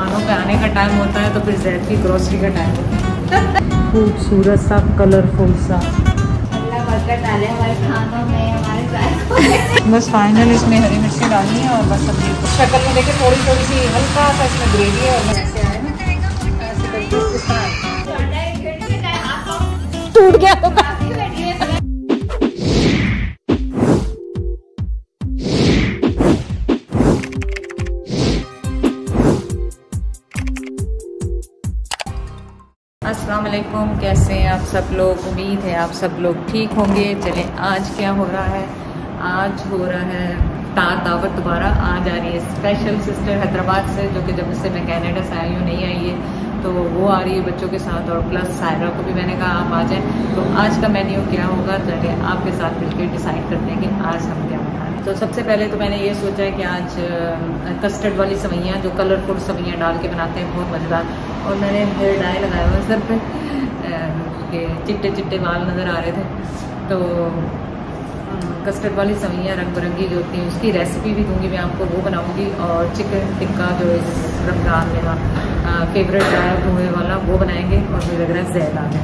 खानों पे आने का टाइम होता है तो फिर जैद की ग्रोसरी का टाइम होता है। खूबसूरत सा कलरफुल सा अल्लाह बरकत डाले हमारे खानों में, हमारे जायकों में। बस फाइनल इसमें हरी मिर्ची डालनी है और बस सब्जी शक्ल में लेके थोड़ी थोड़ी सी हल्का सा इसमें ग्रेवी है और ऐसे आए ना ऐसे करके इसके साथ टूट गया होगा। अस्सलामुअलैकुम, कैसे हैं आप सब लोग? उम्मीद है आप सब लोग ठीक होंगे। चले आज क्या हो रहा है, आज हो रहा है दावत दोबारा आज आ रही है स्पेशल सिस्टर हैदराबाद से, जो कि जब इससे मैं कनाडा से आई हूँ नहीं आई है, तो वो आ रही है बच्चों के साथ और प्लस सायरा को भी मैंने कहा आप आ जाएं। तो आज का मेन्यू क्या होगा चले आपके साथ मिलकर डिसाइड करते हैं कि आज हम क्या बनाएं। तो सबसे पहले तो मैंने ये सोचा है कि आज कस्टर्ड वाली सवैयाँ, जो कलरफुल सवैयाँ डाल के बनाते हैं बहुत मज़ेदार, और मैंने हेयर डाई लगाया हुआ सर पे, चिट्टे चिट्टे बाल नज़र आ रहे थे। तो कस्टर्ड वाली सवैयाँ रंग बिरंगी जो होती हैं उसकी रेसिपी भी दूंगी मैं आपको, वो बनाऊंगी। और चिकन टिक्का जो इस रमज़ान मेरा फेवरेट है धुएँ वाला, वो बनाएंगे। और मुझे लग रहा है ज़्यादा है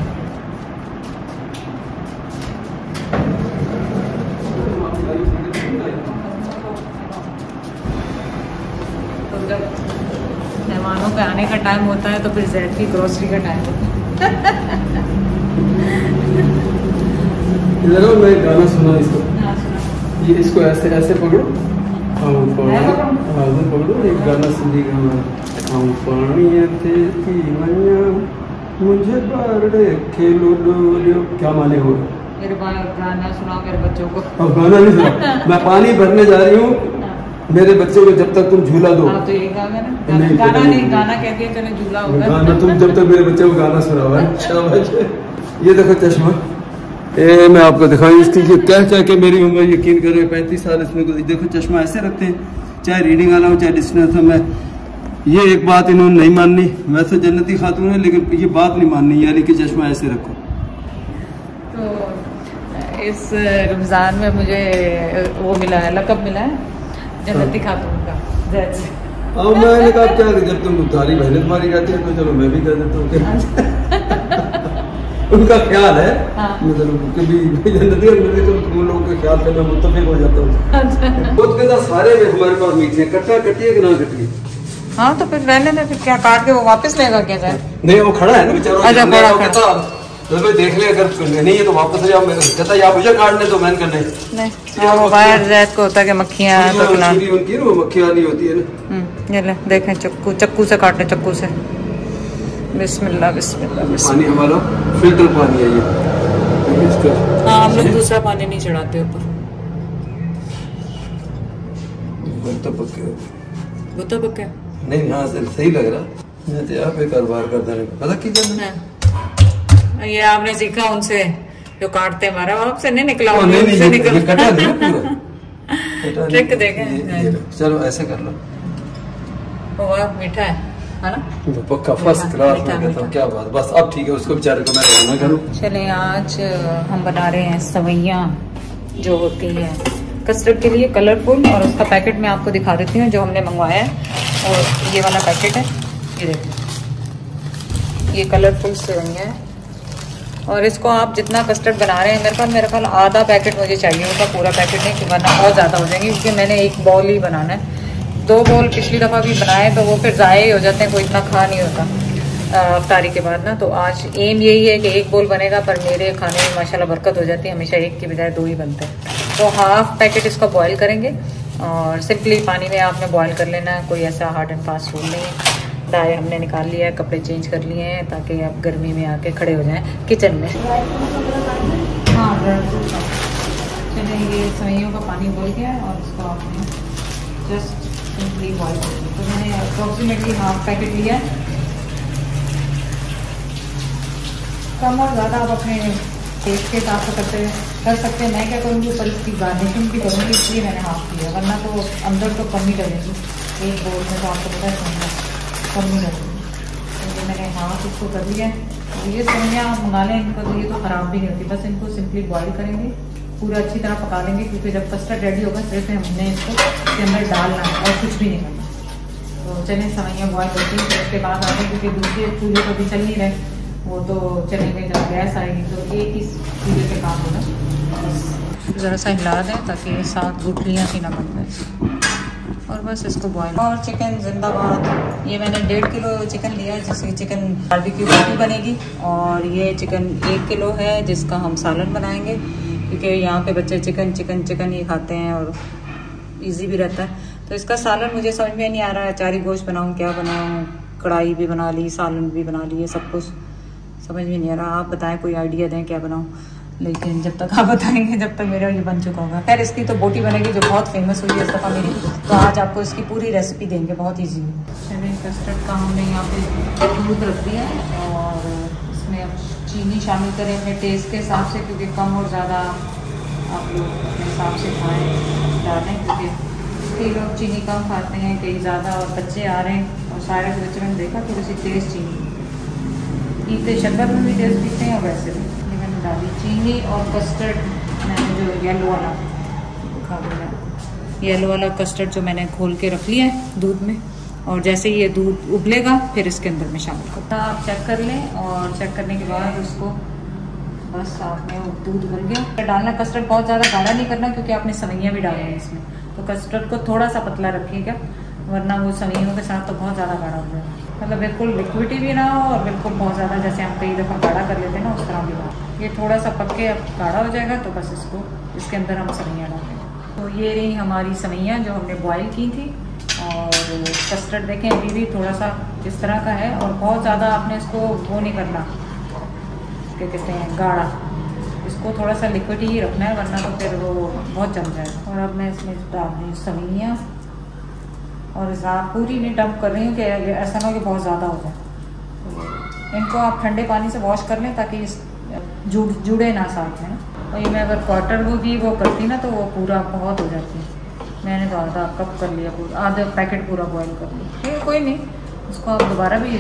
मेहमानों का आने का टाइम होता है तो फिर जैद की ग्रोसरी का टाइम होता है। मैं गाना सुना इसको, ये इसको ऐसे ऐसे पकड़ो, पकड़ो एक गाना सुनी मुझे क्या माने हो गाना सुनाओ मेरे बच्चों को। अब गाना नहीं सुना, मैं पानी भरने जा रही हूँ मेरे बच्चे को, जब तक तुम झूला दो। हाँ तो ये गाना नहीं, गाना नहीं, गाना कहती है चलो झूला होगा गाना, तुम जब तक मेरे बच्चे को गाना सुनाओ। अच्छा ये देखो चश्मा, ए मैं आपको दिखाऊँ इसकी, ये कह चाहे कि मेरी उम्र यकीन करें 35 साल, इसमें देखो चश्मा ऐसे रखते हैं, चाहे रीडिंग वाला हो चाहे डिस्टेंस हो। मैं ये एक बात इन्होंने नहीं माननी, वैसे जन्नती खातून है लेकिन ये बात नहीं माननी, यानी कि चश्मा ऐसे रखो। तो इस रमज़ान में मुझे वो मिला है, लक़ब मिला है जन्नती खातून का। और मैंने कहा क्या जब तुम तुम्हारी बहन तुम्हारी कहती है तो चलो मैं भी कर देता हूँ। उनका ख्याल है मतलब कभी जन्नती लोगों के ख्याल से मैं मुत्तफिक हो जाता हूँ। खुद के साथ सारे में हमारे पास मीट है, कट्टा कटिए कि ना कटिए। हाँ तो फिर रहने में, फिर क्या काट के वो वापस लेगा क्या? नहीं वो खड़ा है ना बेचारा, देख ले अगर नहीं है तो वापस ले आओ, आप मुझे काटने तो मैंने करने नहीं। जैद को होता है कि मक्खियां उनकी ना मक्खियां नहीं होती है ना। ये ले देखें चक्कू, चक्कू से काटने, चक्कू से। बिस्मिल्लाह बिस्मिल्लाह, पानी हमारा फिल्टर पानी है ये। हाँ हम लोग दूसरा पानी नहीं चढ़ाते ऊपर, नहीं। हाँ सही लग रहा, आप एक कारोबार करता है पता क्या ये आपने सीखा उनसे जो काटते हैं, हमारा आपसे नहीं निकला, उनसे निकल कटा दिया पूरा। ट्रिक देखें, चलो ऐसे कर लो। बहुत मीठा है ना, पक्का फर्स्ट क्लास में था। क्या बात, बस अब ठीक है, उसको बेचारे को मैं रोना करूं। चले आज हम बना रहे हैं सवैयां जो होती है कस्टर्ड के लिए कलरफुल, और उसका पैकेट मैं आपको दिखा देती हूँ जो हमने मंगवाया है। और ये वाला पैकेट है, ये देखो, ये कलरफुल सवैयां है। और इसको आप जितना कस्टर्ड बना रहे हैं, मेरे ख्याल आधा पैकेट मुझे चाहिए होगा, पूरा पैकेट नहीं वरना बहुत ज़्यादा हो जाएंगे, क्योंकि मैंने एक बॉल ही बनाना है। 2 बॉल पिछली दफ़ा भी बनाए तो वो फिर ज़ाये हो जाते हैं, कोई इतना खा नहीं होता इफ्तारी के बाद ना। तो आज एम यही है कि 1 बॉल बनेगा, पर मेरे खाने में माशाल्लाह बरकत हो जाती है, हमेशा 1 की बजाय 2 ही बनते हैं। तो 1/2 पैकेट इसका बॉयल करेंगे और सिंपली पानी में आपने बॉयल कर लेना है, कोई ऐसा हार्ड एंड फास्ट रूल नहीं है। दाए हमने निकाल लिया है, कपड़े चेंज कर लिए हैं ताकि आप गर्मी में आके खड़े हो जाएं किचन में। हाँ चले, ये सवैयों का पानी बोल गया और उसको आपने जस्ट सिंपली बॉइल कर दिया। तो मैंने अप्रोक्सीमेटली 1/2 पैकेट लिया है, कम और ज़्यादा आप अपने टेस्ट के हिसाब से कर सकते हैं। मैं क्या करूँगी, पर इसकी गार्निशिंग भी करूँगी, इसलिए मैंने 1/2 लिया, वरना तो अंदर तो कम ही डलेगी 1 बोल में, तो आपको पता है कम ही लगती। मैंने 1/2 इसको कर दिया है। ये सवैयाँ आप मंगा लें, इनको तो ये तो ख़राब भी नहीं होती, बस इनको सिंपली बॉईल करेंगे, पूरा अच्छी तरह पका लेंगे, क्योंकि जब कस्टर्ड रेडी होगा सिर्फ हमने इसको के अंदर डालना है और कुछ भी नहीं करना। तो चने समय बॉयल होती है, उसके बाद आते क्योंकि दूसरे चूल्हे पर भी चल नहीं रहे, वो तो चने में जब गैस आएगी तो एक ही चूल्हे पे काम होगा। ज़रा सा हिला दें ताकि साथ गुठलियाँ सी ना बन जाए, और बस इसको बॉयल। और चिकन जिंदाबाद। ये मैंने 1.5 किलो चिकन लिया है जिसकी चिकन बारबेक्यू रोटी बनेगी, और ये चिकन 1 किलो है जिसका हम सालन बनाएँगे, क्योंकि यहाँ पे बच्चे चिकन चिकन चिकन ही खाते हैं और इजी भी रहता है। तो इसका सालन मुझे समझ में नहीं आ रहा है, अचारी गोश्त बनाऊँ क्या बनाऊँ, कढ़ाई भी बना ली सालन भी बना ली, ये सब कुछ समझ में नहीं आ रहा। आप बताएं, कोई आइडिया दें क्या बनाऊँ, लेकिन जब तक आप बताएंगे जब तक मेरा ये बन चुका होगा। खैर इसकी तो बोटी बनेगी जो बहुत फेमस हुई है इस दफ़ा मेरी, तो आज आपको इसकी पूरी रेसिपी देंगे बहुत ईजी में। चलिए कस्टर्ड का हमने यहाँ पर दूध रख दिया है, और इसमें अब चीनी शामिल करें अपने टेस्ट के हिसाब से, क्योंकि कम और ज़्यादा आप लोग अपने हिसाब से खाएँ डालें, क्योंकि कई लोग चीनी कम खाते हैं कई ज़्यादा, और बच्चे आ रहे हैं और सारे बच्चे मैंने देखा थोड़ी सी तेज़ चीनी पीते, शरबत में भी तेज़ पीते हैं और वैसे भी। ये मैंने डाली चीनी और कस्टर्ड, मैंने जो येलो वाला खा लिया, येलो वाला कस्टर्ड जो मैंने खोल के रख लिया है दूध में, और जैसे ये दूध उबलेगा फिर इसके अंदर में शामिल करता। आप चेक कर लें, और चेक करने के बाद उसको बस आपने दूध उबल गया डालना। कस्टर्ड बहुत ज़्यादा गाढ़ा नहीं करना क्योंकि आपने सवैयाँ भी डाली हैं इसमें, तो कस्टर्ड को थोड़ा सा पतला रखिएगा, वरना वो सवैयों के साथ तो बहुत ज़्यादा गाढ़ा हो जाएगा। मतलब बिल्कुल लिक्विड भी ना हो और बिल्कुल बहुत ज़्यादा जैसे हम कई दफ़ा गाढ़ा कर लेते हैं ना उस तरह भी ना, ये थोड़ा सा पक के अब गाढ़ा हो जाएगा। तो बस इसको इसके अंदर हम सवैयाँ डालेंगे। तो ये रही हमारी सवैयाँ जो हमने बॉयल की थी, और कस्टर्ड देखें अभी भी थोड़ा सा इस तरह का है, और बहुत ज़्यादा आपने इसको वो नहीं करना क्या कहते हैं गाढ़ा, इसको थोड़ा सा लिक्विड ही रखना है, वरना तो फिर वो बहुत जम जाएगा। और अब मैं इसमें डाल रही हूँ सवैयाँ, और ज़्यादा पूरी नहीं डंप कर रही हूँ कि ऐसा ना हो कि बहुत ज़्यादा हो जाए। इनको आप ठंडे पानी से वॉश कर लें ताकि जुड़े ना साथ में। और ये मैं अगर क्वार्टर वो भी वो करती ना तो वो पूरा बहुत हो जाती है, मैंने तो आधा कप कर लिया पूरा, आधा पैकेट पूरा बॉयल कर लिया। कोई नहीं, उसको आप दोबारा भी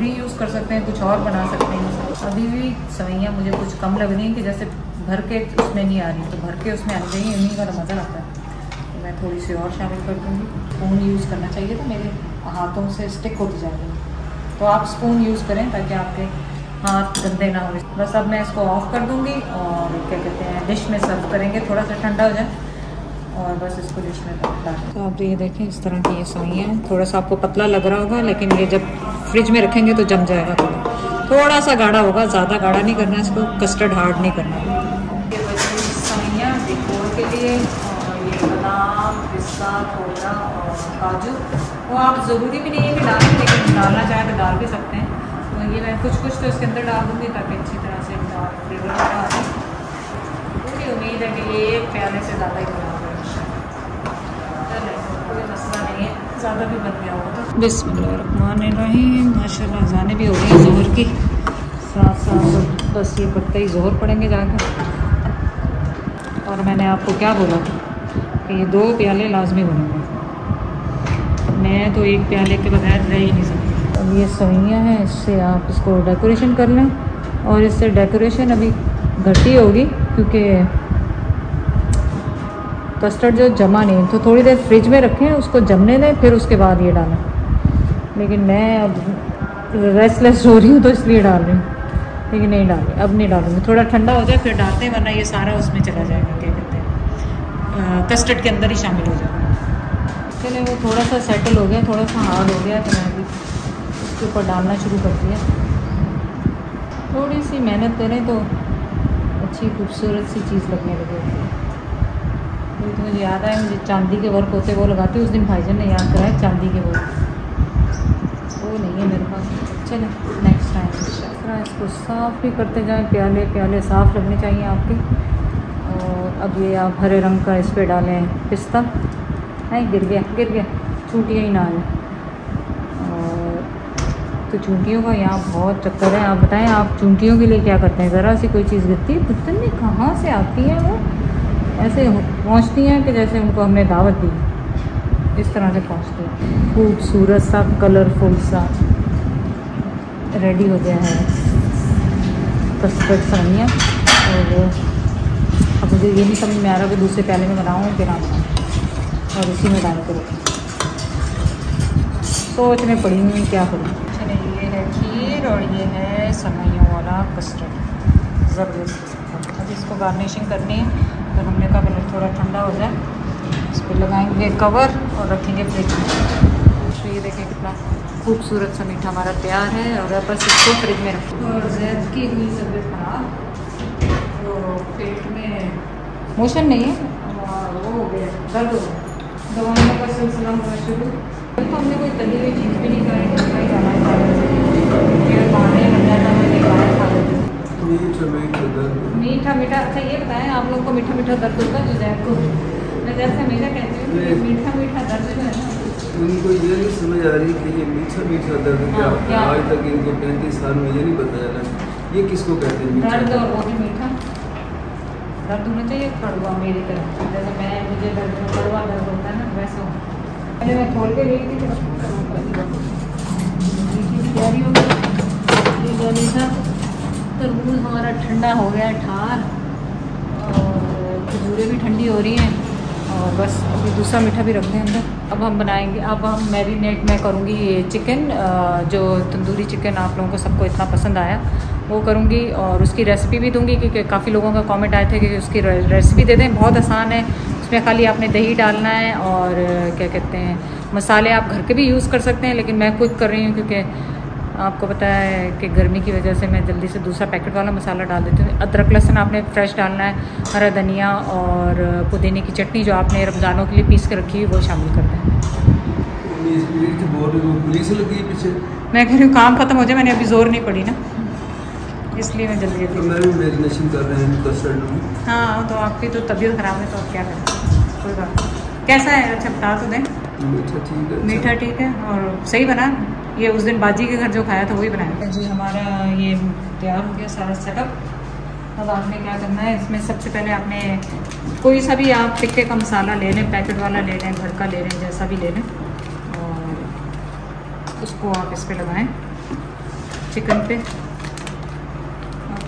रीयूज़ कर सकते हैं, कुछ और बना सकते हैं। अभी भी सवैयाँ मुझे कुछ कम लग रही हैं कि जैसे भर के उसमें नहीं आ रही, तो भर के उसमें आ गई उन्हीं का मज़ा आता है। तो मैं थोड़ी सी और शामिल कर दूँगी। स्पून यूज़ करना चाहिए तो मेरे हाथों से स्टिक होती जा रही है, तो आप स्पून यूज़ करें ताकि आपके हाथ गंदे ना हो। बस अब मैं इसको ऑफ कर दूँगी, और क्या कहते हैं डिश में सर्व करेंगे, थोड़ा सा ठंडा हो जाए और बस इसको डिश में डालें। तो आप ये देखें इस तरह की ये सवैयाँ हैं। थोड़ा सा आपको पतला लग रहा होगा, लेकिन ये जब फ्रिज में रखेंगे तो जम जाएगा, थोड़ा सा गाढ़ा होगा, ज़्यादा गाढ़ा नहीं करना इसको, कस्टर्ड हार्ड नहीं करना। ये सवैयाँ डेकोर के लिए, और ये बादाम पिस्ता खोया और काजू वो आप ज़रूरी भी नहीं है कि डालें, लेकिन डालना चाहें तो डाल भी सकते हैं। तो ये मैं कुछ कुछ तो इसके अंदर डाल दूँगी ताकि अच्छी तरह से फ्लेवर आ जाए। मुझे उम्मीद है कि ये प्याले से ज़्यादा ही ज़्यादा भी बन गया होगा। बिस्मिल्लाहिर्रहमानिर्रहीम। माशाल्लाह जाने भी हो गई जोहर की, साथ साथ बस ये पड़ते ही जोहर पड़ेंगे जाकर। और मैंने आपको क्या बोला था कि ये 2 प्याले लाजमी बनेंगे, मैं तो 1 प्याले के बगैर रह ही नहीं सकती। अब ये सवैयाँ हैं, इससे आप इसको डेकोरेशन कर लें, और इससे डेकोरेशन अभी घटी होगी क्योंकि कस्टर्ड जो जमा नहीं, तो थोड़ी देर फ्रिज में रखें उसको जमने दें, फिर उसके बाद ये डालें। लेकिन मैं अब रेस्टलेस हो रही हूँ तो इसलिए डाल रही हूँ, लेकिन नहीं डाली अब नहीं डालूँगी, थोड़ा ठंडा हो जाए फिर डालते हैं, वरना ये सारा उसमें चला जाएगा क्या कहते हैं कस्टर्ड के अंदर ही शामिल हो जाएगा। चलिए वो थोड़ा सा सेटल हो गया, थोड़ा सा हार्ड हो गया, तो मैं अभी उसके ऊपर डालना शुरू कर दिया। थोड़ी सी मेहनत करें तो अच्छी खूबसूरत सी चीज़ लगने लगेगी। तो मुझे याद आया मुझे चांदी के वर्क होते वो लगाती, उस दिन भाईजान ने याद कराया चांदी के वर्क, वो नहीं है मेरे पास। चले नेक्स्ट टाइम दूसरा इसको साफ़ भी करते जाएं, प्याले प्याले साफ़ लगने चाहिए आपके। और अब ये आप हरे रंग का इस पर डालें पिस्ता, है गिर गया चूंटियाँ ही ना आए, और तो चूंटियों का यहाँ बहुत चक्कर है। आप बताएँ आप चूंटियों के लिए क्या करते हैं? ज़रा सी कोई चीज़ गिरती है पता नहीं कहाँ से आती है, वो ऐसे पहुँचती हैं कि जैसे उनको हमने दावत दी, इस तरह से पहुँचती हैं। खूबसूरत सा कलरफुल सा रेडी हो गया है कस्टर्ड सवैयाँ। और अब मुझे ये नहीं समझ में आ रहा कि दूसरे प्याले में बनाऊँ कि ना बनाऊँ, और उसी में डाल के रखें। सोच में पड़ी हुई क्या करूँ। चले ये है खीर और ये है समैयों वाला कस्टर्ड ज़बरदस्त। अब इसको गार्निशिंग करनी है तो हमने कहा कलर थोड़ा ठंडा हो जाए, इस पर लगाएंगे कवर और रखेंगे फ्रिज में। तो ये देखें कितना खूबसूरत सा मीठा हमारा तैयार है और अब बस इसको फ्रिज में रखें। और जैद की हुई तबीयत ख़राब, तो पेट में मोशन नहीं है, वो हो गया दर्द, दवाओं का सिलसिला होना शुरू। तो हमने कोई तली हुई चीज़ भी नहीं खाई, नहीं खाना खा लेते मीठा मीठा। अच्छा ये बताएं आप लोग को मीठा मीठा दर्द होता है? जो जैद को मैं जैसे हमेशा कहती हूँ मीठा मीठा दर्द जो है ना, उनको ये नहीं समझ आ रही कि ये मीठा मीठा दर्द क्या। आज तक इनको 35 साल में ये नहीं बताया ये किसको कहते हैं दर्द। और वो भी मीठा दर्द होना चाहिए कड़वा, मेरी तरफ जैसे मैं मुझे दर्द में कड़वा दर्द होता है ना वैसे। पहले मैं खोल के देखती थी तैयारी हो गई था। तरबूज हमारा ठंडा हो गया ठार और खजूरें भी ठंडी हो रही हैं और बस अभी दूसरा मीठा भी रख दें अंदर। अब हम बनाएंगे, अब हम मैरिनेट मैं करूँगी ये चिकन, जो तंदूरी चिकन आप लोगों को सबको इतना पसंद आया वो करूँगी और उसकी रेसिपी भी दूँगी क्योंकि काफ़ी लोगों का कमेंट आए थे कि उसकी रेसिपी दे दें। बहुत आसान है, उसमें खाली आपने दही डालना है और क्या कहते हैं मसाले आप घर के भी यूज़ कर सकते हैं, लेकिन मैं खुद कर रही हूँ क्योंकि आपको पता है कि गर्मी की वजह से मैं जल्दी से दूसरा पैकेट वाला मसाला डाल देती हूँ। अदरक लहसुन आपने फ्रेश डालना है, हरा धनिया और पुदीने की चटनी जो आपने रमज़ानों के लिए पीस के रखी हुई वो शामिल करना है। मैं कह रही हूँ काम ख़त्म हो जाए, मैंने अभी ज़ोर नहीं पड़ी ना इसलिए मैं जल्दी जल्दी। मैं भी मैरिनेशन कर रहे हैं कस्टर्ड में। हाँ तो आपकी तो तबीयत ख़राब है तो आप क्या करें, कोई बात नहीं। कैसा है अच्छा बता तो दें। मीठा ठीक है, मीठा ठीक है और सही बना। ये उस दिन बाजी के घर जो खाया था वही बनाया जी। हमारा ये तैयार हो गया सारा सेटअप। अब आपने क्या करना है, इसमें सबसे पहले आपने कोई सा भी आप टिक्के का मसाला ले लें, पैकेट वाला ले लें, घर का ले लें, जैसा भी ले लें और उसको आप इस पर लगाएँ चिकन पे।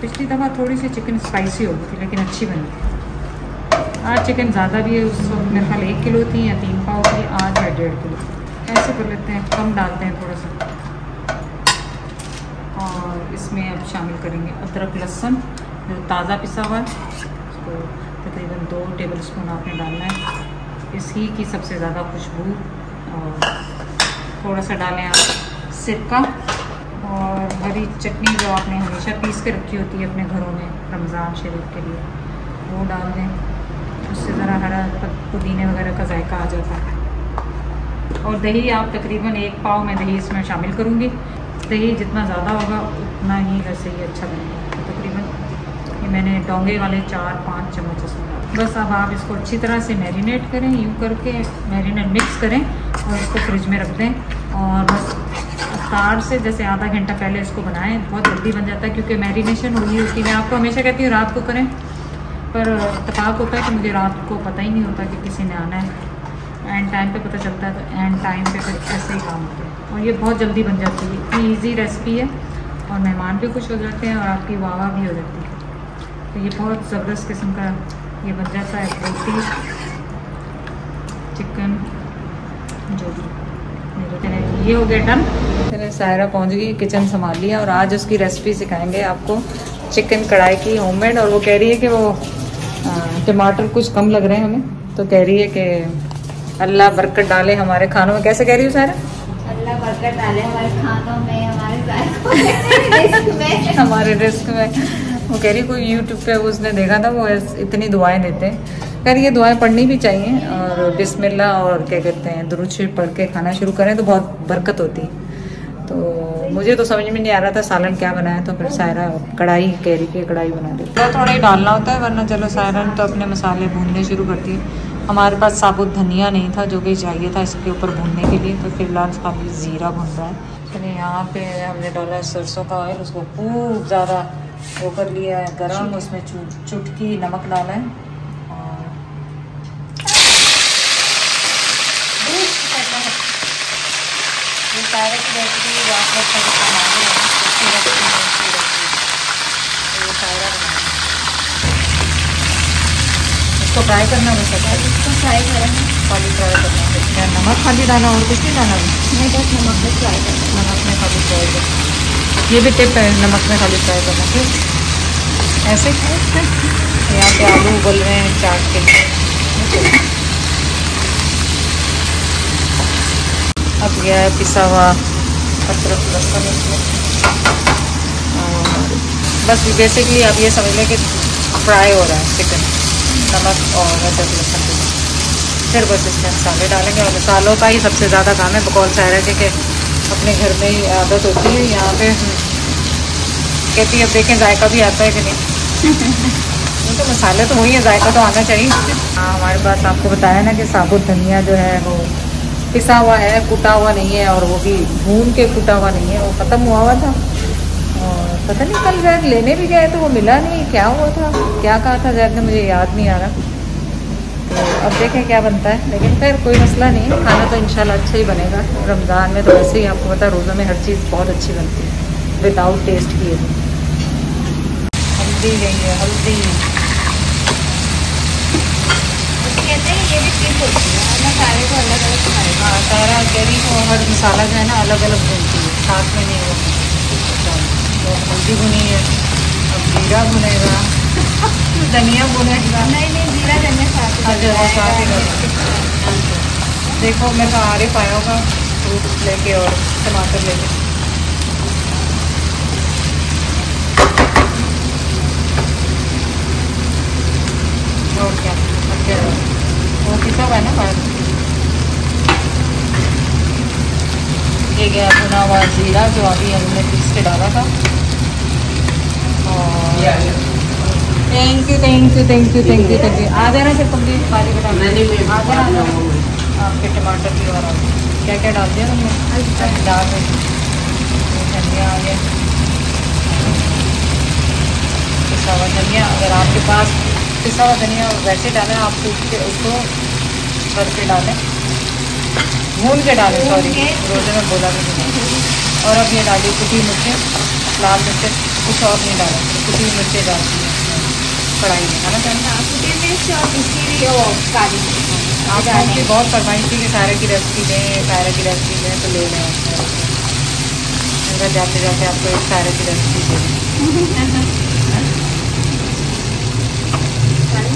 पिछली दफ़ा थोड़ी सी चिकन स्पाइसी हो गई थी लेकिन अच्छी बनी थी। आज चिकन ज़्यादा भी है, उस वक्त मेरे ख्याल 1 किलो थी या 3 पाव थी, आज है 1.5 किलो। ऐसे कर लेते हैं, कम डालते हैं थोड़ा सा। और इसमें अब शामिल करेंगे अदरक लहसुन जो ताज़ा पिसा हुआ है, उसको तकरीबन 2 टेबल स्पून आपने डालना है। इस ही की सबसे ज़्यादा खुशबू। और थोड़ा सा डालें आप सिरका और हरी चटनी जो आपने हमेशा पीस के रखी होती है अपने घरों में रमज़ान शरीफ के लिए, वो डाल दें। उससे ज़रा हरा पुदीने वगैरह का जायका आ जाता है। और दही आप तकरीबन 1 पाव में दही इसमें शामिल करूँगी। दही जितना ज़्यादा होगा उतना ही वैसे ही अच्छा बनेगा। तकरीबन ये मैंने डोंगे वाले 4-5 चम्मच इसमें डाले। बस अब आप इसको अच्छी तरह से मैरिनेट करें, यूँ करके मैरिनेट मिक्स करें और इसको फ्रिज में रख दें। और बस तार से जैसे आधा घंटा पहले इसको बनाएं, बहुत जल्दी बन जाता है क्योंकि मैरिनेशन होगी उसकी। मैं आपको हमेशा कहती हूँ रात को करें, पर इत्तेफाक होता है कि मुझे रात को पता ही नहीं होता कि किसी ने आना है। एंड टाइम पे पता चलता है तो एंड टाइम पे फिर ऐसे ही काम होता है और ये बहुत जल्दी बन जाती है। इतनी ईजी रेसिपी है और मेहमान भी खुश हो जाते हैं और आपकी वाह वाह भी हो जाती है। तो ये बहुत ज़बरदस्त किस्म का ये बन जाता है रोटी चिकन जो भी। ये हो गया डन। चले सायरा पहुंच गई, किचन संभाल लिया और आज उसकी रेसिपी सिखाएंगे आपको चिकन कढ़ाई की होममेड। और वो कह रही है कि वो टमाटर कुछ कम लग रहे हैं हमें, तो कह रही है कि अल्लाह बरकत डाले हमारे खानों में। कैसे कह रही हो सायरा? अल्लाह बरकत डाले हमारे खानों में, हमारे रिस्क में। वो कह रही कोई यूट्यूब पे उसने देखा था वो इतनी दुआएं देते हैं। खैर ये दुआएं पढ़नी भी चाहिए और बिस्मिल्लाह और क्या कहते हैं दुरूद शरीफ पढ़ के खाना शुरू करें तो बहुत बरकत होती है। तो मुझे तो समझ में नहीं आ रहा था सालन क्या बनाया, तो फिर सायरा कढ़ाई कह रही कि कढ़ाई बना देती है। थोड़ा ही डालना होता है वरना चलो सायरा ने तो अपने मसाले भूनने शुरू कर दिए। हमारे पास साबुत धनिया नहीं था जो कि चाहिए था इसके ऊपर भूनने के लिए, तो फिलहाल खाली ज़ीरा भून रहा है। चलिए यहाँ पे हमने डाला सरसों का ऑयल, उसको खूब ज़्यादा वो कर लिया है गरम। उसमें चुटकी नमक डाला है और इसको फ्राई करना हो सकता है, इसको फ्राई करना खाली फ्राई करना है, क्या नमक खाली डालना और कुछ नहीं डालना नहीं, बस नमक में फ्राई करना, नमक में खाली फ्राई करना। ये भी टिप है, नमक में खाली फ्राई करना। फिर ऐसे यहाँ पे आलू उबल रहे हैं चाट के लिए। अब गया है पिसा हुआ अदरक लहसुन इसमें, बस बेसिकली आप ये समझ लें कि फ्राई हो रहा है चिकन, नमक और अदरक लहसुन। फिर बस इसमें मसाले डालेंगे और मसालों का ही सबसे ज़्यादा काम है। बकौल सायरा के अपने घर में ही आदत होती है, यहाँ पे कहती है अब देखें जायका भी आता है कि नहीं। तो मसाले तो वही है, जायका तो आना चाहिए। हाँ, हमारे पास आपको बताया ना कि साबुत धनिया जो है वो पिसा हुआ है, कुटा हुआ नहीं है, और वो भी भून के कुटा हुआ नहीं है, वो ख़त्म हुआ हुआ था। और पता नहीं कल शायद लेने भी गए तो वो मिला नहीं, क्या हुआ था, क्या कहा था शायद, मुझे याद नहीं आ रहा। तो अब देखें क्या बनता है, लेकिन खैर कोई मसला नहीं है, खाना तो इंशाल्लाह अच्छा ही बनेगा। रमज़ान में तो वैसे ही आपको पता है रोज़ों में हर चीज़ बहुत अच्छी बनती है विदाउट टेस्ट किए। हल्दी गई है, हल्दी कहते हैं ये भी ठीक होती है, सारे को अलग अलग बनाएगा। हाँ, सारा गरी को हर मसाला जो है ना अलग अलग भूनती है, साथ में नहीं होती। तो हल्दी भुनी है, अब जीरा भुनेगा, धनिया भुनेगा। नहीं, जीरा धनिया साथ ही कर। देखो मैं तो आ रही पाया होगा फ्रूट लेके और टमाटर लेके। और क्या वो किसा हुआ है ना पाया। ये गया भुना हुआ जीरा जो अभी हमने पीस के डाला था। और थैंक यू। आ जाना फिर कम्प्लीट खाली बना, आ जाना आपके टमाटर भी। और क्या क्या डाल दिया तुमने? डाल धनिया आ गया, पिसा हुआ धनिया। अगर आपके पास पिसा हुआ धनिया वैसे डालें, आप कूट के उसको भर के डालें, भून के डालें, सॉरी रोज़े में बोला भी नहीं। और अब ये डाली कुटी मिर्चें, लाल मिर्चें, कुछ और नहीं डाला, कुटी मिर्चें डाल दी कढ़ाई में, है ना। आप आपकी बहुत फरमाइश थी कि सारे की रेसिपी दें, सारे की रेसिपी दें, तो ले लें। अगर जाते जाते आपको एक सारे की रेसिपी दें।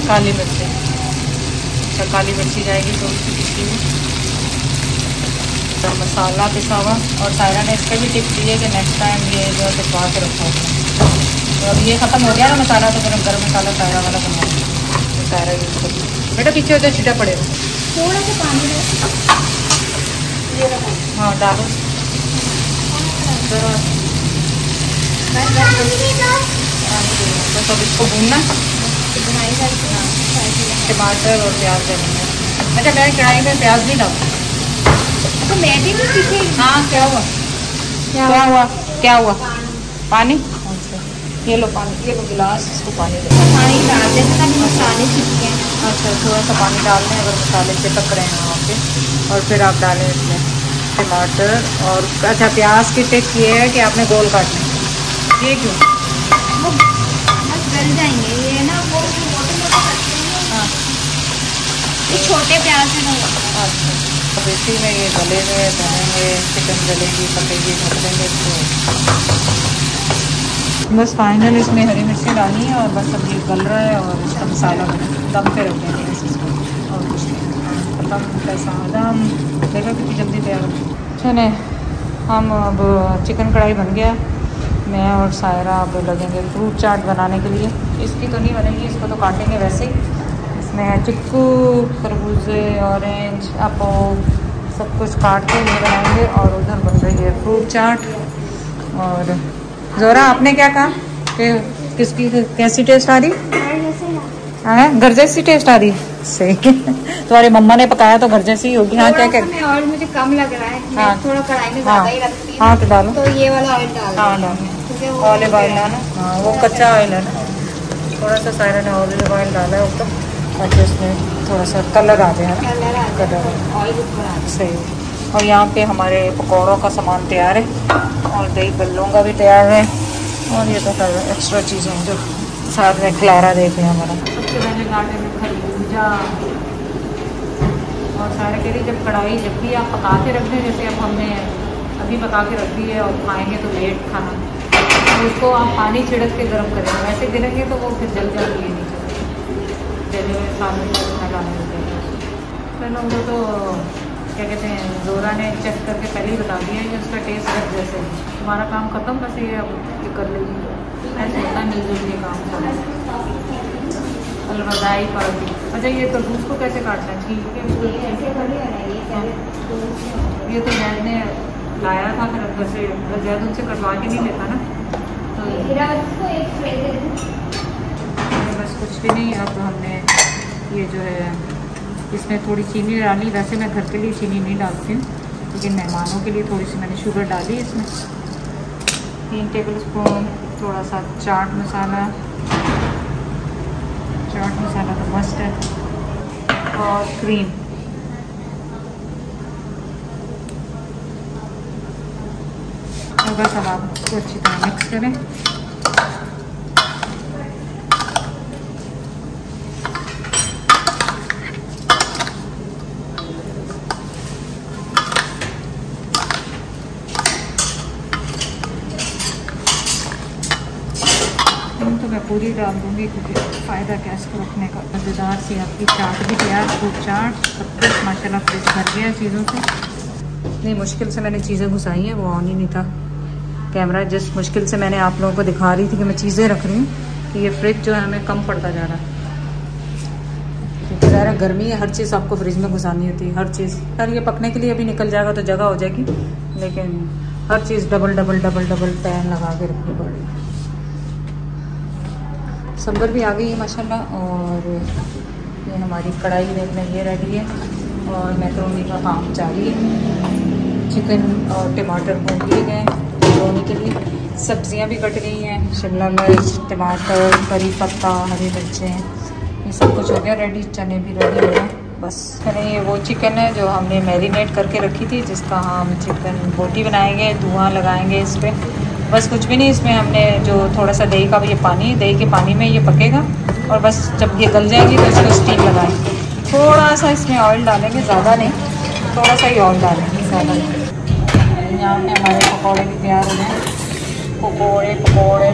काली मिर्ची, अच्छा काली मिर्ची जाएगी तो उसकी टिक्की में मसाला पिसा हुआ। और सायरा ने इसका भी टिप दी है कि नेक्स्ट टाइम ये जो है पिसवा के रखो। तो अब ये ख़त्म हो गया ना मसाला, तो फिर हम गर्म मसाला सायरा वाला बनाएंगे। सायरा यूज़ कर बेटा, पीछे हो जाए, छिटा पड़ेगा थोड़ा सा पानी डालो। हाँ डालो जरा, बस अब इसको भूनना। टमाटर और प्याज डालेंगे। अच्छा मैं कढ़ाई में प्याज भी डालूँ, तो मैं भी नहीं सीखी। हाँ क्या हुआ पानी, ये लो पानी, ये लो गिलास, इसको पानी दो। पानी डाल देना ताकि मसाले चिपके। अच्छा थोड़ा सा पानी डाल दें अगर मसाले चिपक रहे हैं वहाँ पे। और फिर आप डालें इसमें टमाटर और अच्छा प्याज की टिप ये है कि आपने गोल काटना है। ये क्यों? वो बस गल जाएंगे ये ना, वो मोटे मोटे काटते हैं। हाँ ये छोटे प्याज में होगा। अच्छा अब इसी में ये गले हुए बनेंगे, चिकन गलेगी पकेगी, पकड़ेंगे इसको। बस फाइनल इसमें हरी मिर्ची डाली है और बस अब ये गल रहा है और इसका मसाला दम पे रख देंगे इसको। और कुछ दम कैसा दम देखो कितनी जल्दी तैयार हो। सुने हम अब चिकन कढ़ाई बन गया, मैं और सायरा अब लगेंगे फ्रूट चाट बनाने के लिए। इसकी तो नहीं बनेगी, इसको तो काटेंगे वैसे ही। इसमें चिक्कू, खरबूजे, ऑरेंज, अपो सब कुछ काट के ये बनाएंगे। और उधर बन रही है फ्रूट चाट। और जोरा आपने क्या कहा कि किसकी कैसी टेस्ट आ रही है? घर जैसी टेस्ट आ रही है, सही। तुम्हारी मम्मा ने पकाया तो घर जैसी होगी। हाँ क्या क्या? और मुझे कम लग रहा है, मैं थोड़ा कढ़ाई में ज़्यादा ही रखती हूँ। हाँ तो डालो, तो ये वाला ऑयल डालो। हाँ डालो ऑलिव ऑयल डालो। हाँ वो कच्चा ऑयल है ना, थोड़ा सा सायरा ने ऑलिव ऑयल डाला है वो तो, और उसमें थोड़ा सा कलर आ जाए, कलर ऑयल सही। और यहाँ पे हमारे पकौड़ों का सामान तैयार है और दही बल्लों का भी तैयार है। और ये तो एक्स्ट्रा चीज़ें हैं जो साथ में खिलारा देते हैं हमारा। सबसे पहले गार्डन में खरीद भुजा और सारे के लिए जब कढ़ाई जब भी आप पका के रख दें, जैसे अब हमने अभी पका के रख दी है और खाएंगे तो लेट खाना, तो उसको आप पानी छिड़क के गर्म करेंगे, वैसे गिरेंगे तो वो फिर जल जाती है नीचे जले हुए सामने डालने के। तो क्या कहते हैं, जोरा ने चेक करके पहले ही बता दिया है कि उसका टेस्ट रख जैसे हमारा काम ख़त्म, बस ये अब कर लेगी, ऐसे होता है मिलजुल के काम। अलवदाई पार्टी। अच्छा ये तरबूज को कैसे काटना है? ठीक है, ये तो मैंने लाया था फिर घर से, जैद उनसे कटवा के नहीं लेता ना, तो बस कुछ भी नहीं। अब हमने ये जो है इसमें थोड़ी चीनी डाली, वैसे मैं घर के लिए चीनी नहीं डालती हूँ लेकिन मेहमानों के लिए थोड़ी सी मैंने शुगर डाली इसमें, 3 टेबलस्पून, थोड़ा सा चाट मसाला, तो मस्त है, और क्रीम। तो बस अब आप इसको अच्छी तरह मिक्स करें। पूरी डाल दूँगी क्योंकि फ़ायदा गैस को रखने का। मज़ेदार सी आपकी चाट भी तैयार, खूब चाट, सब कुछ माशाल्लाह फ्रिज भर गया चीज़ों से। इतनी मुश्किल से मैंने चीज़ें घुसाई हैं, वो ऑन ही नहीं था कैमरा, जिस मुश्किल से मैंने आप लोगों को दिखा रही थी कि मैं चीज़ें रख रही हूँ, कि ये फ्रिज जो है हमें कम पड़ता जा रहा है क्योंकि ज़्यादा गर्मी है, हर चीज़ आपको फ्रिज में घुसानी होती है, हर चीज़। यार ये पकने के लिए अभी निकल जाएगा तो जगह हो जाएगी, लेकिन हर चीज़ double double double double pan लगा के रखनी पड़ रही है। सांभर भी आ गई है माशाल्लाह, और ये हमारी कढ़ाई देखना ये रेडी है, और मैकरोनी का काम जारी है, चिकन और टमाटर भून लिए गए मैकरोनी के लिए, सब्जियां भी कट गई हैं, शिमला मिर्च, टमाटर, करी पत्ता, हरी मिर्चें, ये सब कुछ हो गया रेडी, चने भी रेडी हो गए। बस करें, ये वो चिकन है जो हमने मैरिनेट करके रखी थी, जिसका हम चिकन बोटी बनाएंगे, धुआँ लगाएँगे इस पर। बस कुछ भी नहीं, इसमें हमने जो थोड़ा सा दही का भी ये पानी, दही के पानी में ये पकेगा, और बस जब ये गल जाएगी तो इसको स्टीम लगाएंगे। थोड़ा सा इसमें ऑयल डालेंगे, ज़्यादा नहीं, थोड़ा सा ही ऑयल डालेंगे, ज़्यादा नहीं। यहाँ पे हमारे पकौड़े भी तैयार हो गए,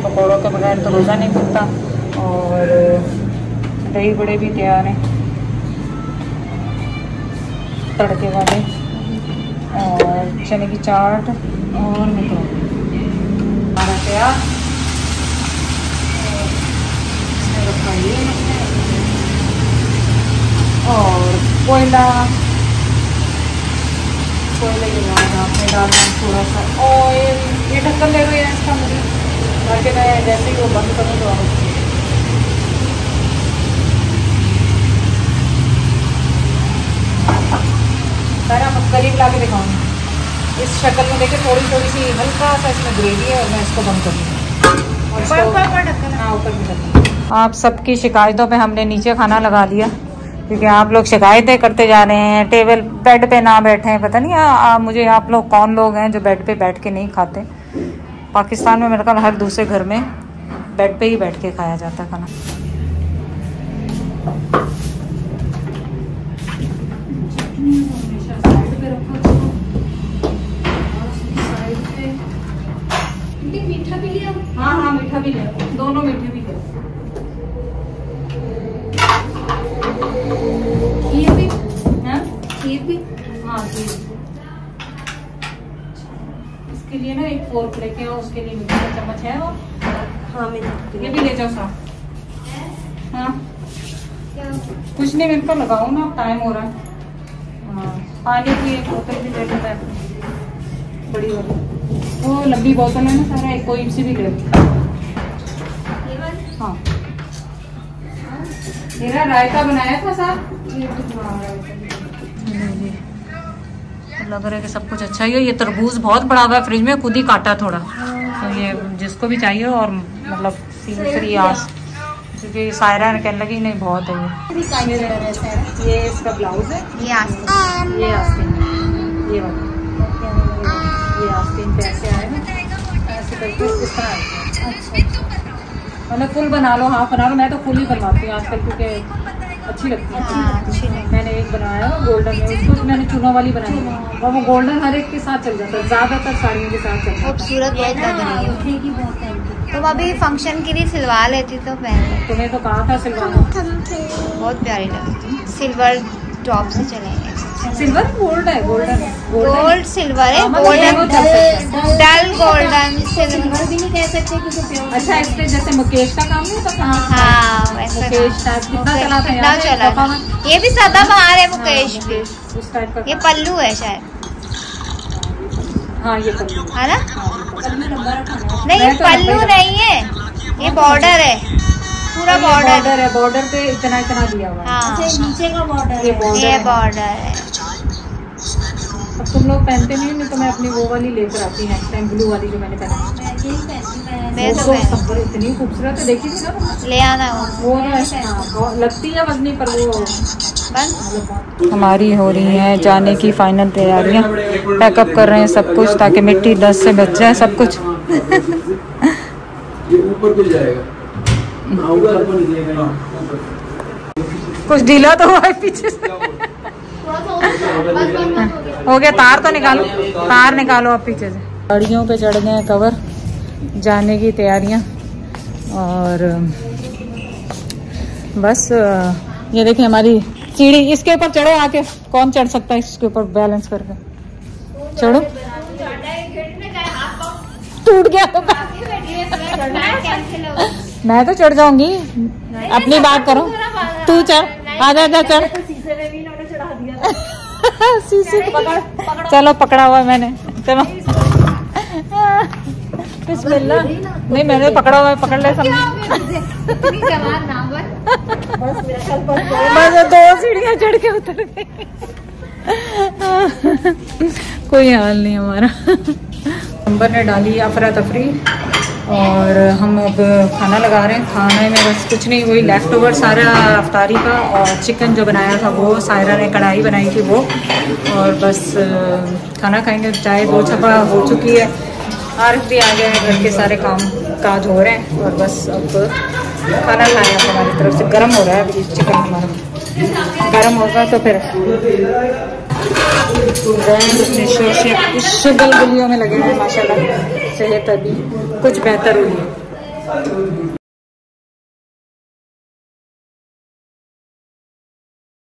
पकौड़ों के बगैर तो रोज़ा नहीं खुलता, और दही बड़े भी तैयार हैं तड़के वाले, और चने की चाट, और निकल हमारा तैयार। और कोयला के बाद आपने डालना थोड़ा सा ऑयल, ये ढक्कन ले रही है इसका मुझे, ताकि मैं जैसे ही वो बंद करूँ तो सारा मैं करीब ला के दिखाऊँगी। इस शक्ल में देखे थोड़ी थोड़ी सी हल्का सा इसमें ग्रेवी है, और मैं इसको बंद कर दूँ। आप सबकी शिकायतों पे हमने नीचे खाना लगा लिया, क्योंकि आप लोग शिकायतें करते जा रहे हैं टेबल बेड पे ना बैठें, पता नहीं मुझे आप लोग कौन लोग हैं जो बेड पे बैठ के नहीं खाते। पाकिस्तान में मेरे ख्याल हर दूसरे घर में बेड पे ही बैठ के खाया जाता है खाना। हाँ, मीठा भी ले, दोनों मीठे भी ले। खीर भी है, खीर भी, हाँ खीर। इसके लिए ना एक फोर्क लेके आओ, उसके लिए मीठा चम्मच है वो। हाँ ये भी ले जाओ साहब। हाँ कुछ नहीं, मेरे को लगाओ ना, टाइम हो रहा है। हाँ पानी की एक बोतल भी ले लेता है, बड़ी वाली वो लंबी बोतल है ना, सारा एक कोई से भी ले। हाँ मेरा रायता बनाया था साहब, लग रहा है कि सब कुछ अच्छा ही है। ये तरबूज बहुत बड़ा हुआ है फ्रिज में, खुद ही काटा थोड़ा, तो ये जिसको भी चाहिए, और मतलब सीरियसली आज क्योंकि सायरा कहने लगी नहीं बहुत है ये। इसका ब्लाउज है, ये आस्तीन, ये आस्तीन, ये वाला आस्तीन पे ऐसे आए ना, ऐसे करके इसका आए, मतलब फुल बना लो, हाफ बना लो। मैं तो फुल ही बनवाती हूँ आजकल, क्योंकि अच्छी लगती है। हाँ, मैंने एक बनाया गोल्डन में, उसको मैंने चूना वाली बनाई और वो गोल्डन हर एक के साथ चल जाता है, ज्यादातर साड़ियों के साथ चलता है। खूबसूरत बहुत लग रही है। तुम अभी फंक्शन के लिए सिलवा लेती तो पहले, तुम्हें तो कहा था सिलवाना। बहुत प्यारी लगती है। सिल्वर टॉप से चलेंगे, सिल्वर गोल्ड है, गोल्डन गोल्ड सिल्वर है, गोल्डन डल गोल्डन सिल्वर भी नहीं कह सकते क्योंकि अच्छा इस पे जैसे मुकेश का काम नहीं होता। हाँ वैसे कितना चला है ये भी, सदाबहार है मुकेश के उस टाइप का। ये पल्लू है शायद, हाँ ये पल्लू है ना, नहीं पल्लू नहीं है, ये बॉर्डर है, पूरा बॉर्डर है, बॉर्डर पे इतना इतना दिया हुआ है। हाँ। नीचे का बॉर्डर ये बॉर्डर है। अब तुम लोग पहनते नहीं, मैं तो मैं अपनी वो वाली लेकर आती नेक्स्ट टाइम, ब्लू वाली जो मैंने पहनी। मैं तो सब इतनी खूबसूरत है, देखी थी ना, ले आना वो लगती है बस नहीं, पर वो हमारी हो रही है जाने की फाइनल तैयारियाँ, पैकअप कर रहे हैं सब कुछ ताकि मिट्टी डस्ट से बच जाए सब कुछ। कुछ ढीला तो हुआ है पीछे से। हो गया, तार तो निकालो, तार निकालो आप पीछे से। गाड़ियों पे चढ़ गए कवर, जाने की तैयारियां। और बस ये देखिए हमारी सीढ़ी, इसके ऊपर चढ़ो आके, कौन चढ़ सकता है इसके ऊपर बैलेंस करके, चढ़ो। टूट गया होगा, मैं तो चढ़ जाऊंगी, अपनी बात करो, तू चढ़, आजा आजा चढ़। शीशे चलो पकड़ा हुआ मैंने, चलो बिस्मिल्लाह, नहीं मैंने पकड़ा हुआ है, पकड़ ले सब। बस दो सीढ़ियाँ चढ़ के उतर गई, कोई हाल नहीं हमारा। अंबर ने डाली अफरा तफरी और हम अब खाना लगा रहे हैं। खाने में बस कुछ नहीं, वही लेफ्ट ओवर सारा अफ्तारी का, और चिकन जो बनाया था वो सायरा ने कढ़ाई बनाई थी वो, और बस खाना खाएंगे। चाय वो छपा हो चुकी है, आरफ भी आ गया है, घर के सारे काम काज हो रहे हैं, और बस अब खाना खाएंगे। हमारी तरफ से गर्म हो रहा है अभी चिकन, हमारा गर्म होगा तो फिर शगल गुलियों में लगे हैं। माशाल्लाह सेहत अभी कुछ बेहतर हुई है।